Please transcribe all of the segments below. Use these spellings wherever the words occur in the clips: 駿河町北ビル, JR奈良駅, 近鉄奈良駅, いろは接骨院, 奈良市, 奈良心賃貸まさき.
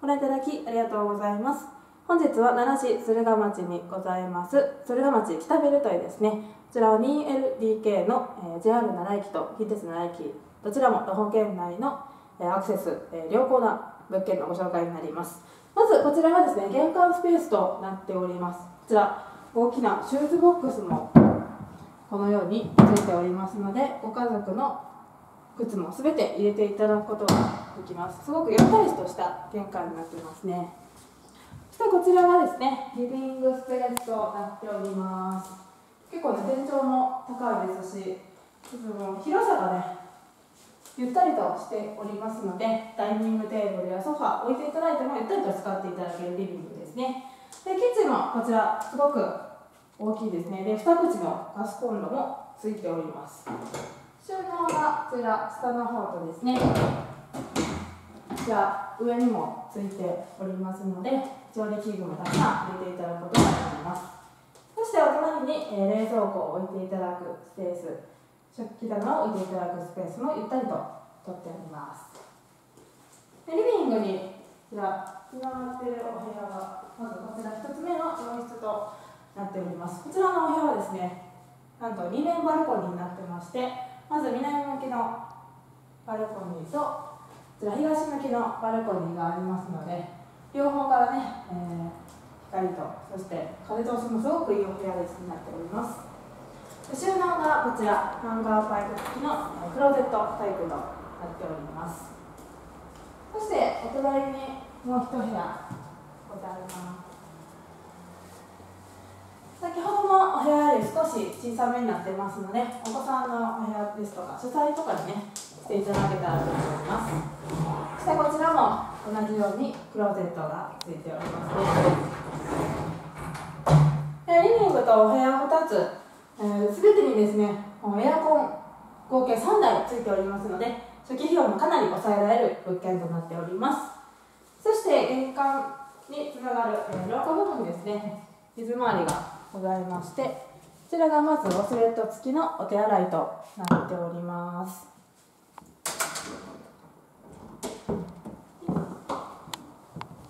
ご覧いただきありがとうございます。本日は奈良市駿河町にございます駿河町北ビルというですね、こちらは 2LDK の JR 奈良駅と近鉄奈良駅どちらも徒歩圏内のアクセス良好な物件のご紹介になります。まずこちらはですね、玄関スペースとなっております。こちら大きなシューズボックスもこのようについておりますので、ご家族の靴も全て入れていただくことができます。すごくゆったりとした玄関になっていますね。そしてこちらはですね、リビングスペースとなっております。結構ね、天井も高いですし、広さがねゆったりとしておりますので、ダイニングテーブルやソファー置いていただいてもゆったりと使っていただけるリビングですね。でキッチンもこちらすごく大きいですね。で2口のガスコンロもついております。収納がこちら下の方とですね、こちら上にもついておりますので、調理器具もたくさん入れていただくことができます。そしてお隣に冷蔵庫を置いていただくスペース、食器棚を置いていただくスペースもゆったりと取っております。でリビングにこちらつながっているお部屋が、まずこちら1つ目の洋室となっております。こちらのお部屋はですね、なんと2面バルコニーになってまして、まず南向きのバルコニーとこちら東向きのバルコニーがありますので、両方からね、光とそして風通しもすごくいいお部屋になっております。収納がこちらハンガーパイプ付きのクローゼットタイプとなっております。そしてお隣にもう一部屋ございます。先ほどのお部屋より少し小さめになってますので、お子さんのお部屋ですとか書斎とかにねしていただけたらと思います。そしてこちらも同じようにクローゼットがついておりますね。でリビングとお部屋2つ、全てにですねエアコン合計3台ついておりますので、初期費用もかなり抑えられる物件となっております。そして玄関につながる廊下部分ですね、水回りがございまして、こちらがまずウォシュレット付きのお手洗いとなっております。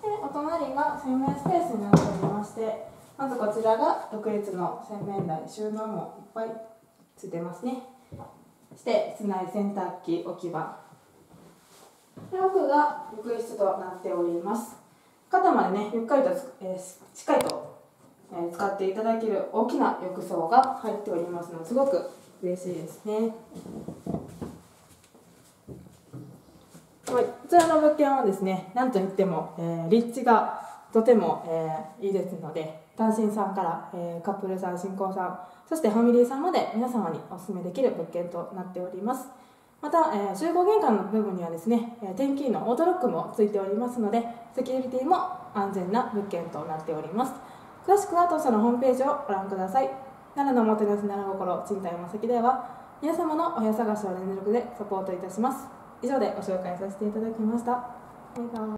でお隣が洗面スペースになっておりまして、まずこちらが独立の洗面台、収納もいっぱいついてますね。そして室内洗濯機置き場で、奥が浴室となっております。肩までねゆっくりと、しっかりと使っていただける大きな浴槽が入っておりますので、すごく嬉しいですね。こちらの物件はですね、なんといっても、立地がとても、いいですので、単身さんから、カップルさん、新婚さん、そしてファミリーさんまで皆様にお勧めできる物件となっております。また、集合玄関の部分にはですね、点キーのオートロックもついておりますので、セキュリティも安全な物件となっております。詳しくは当社のホームページをご覧ください。奈良のおもてなし奈良心賃貸まさきでは、皆様のお部屋探しを連続でサポートいたします。以上でご紹介させていただきました。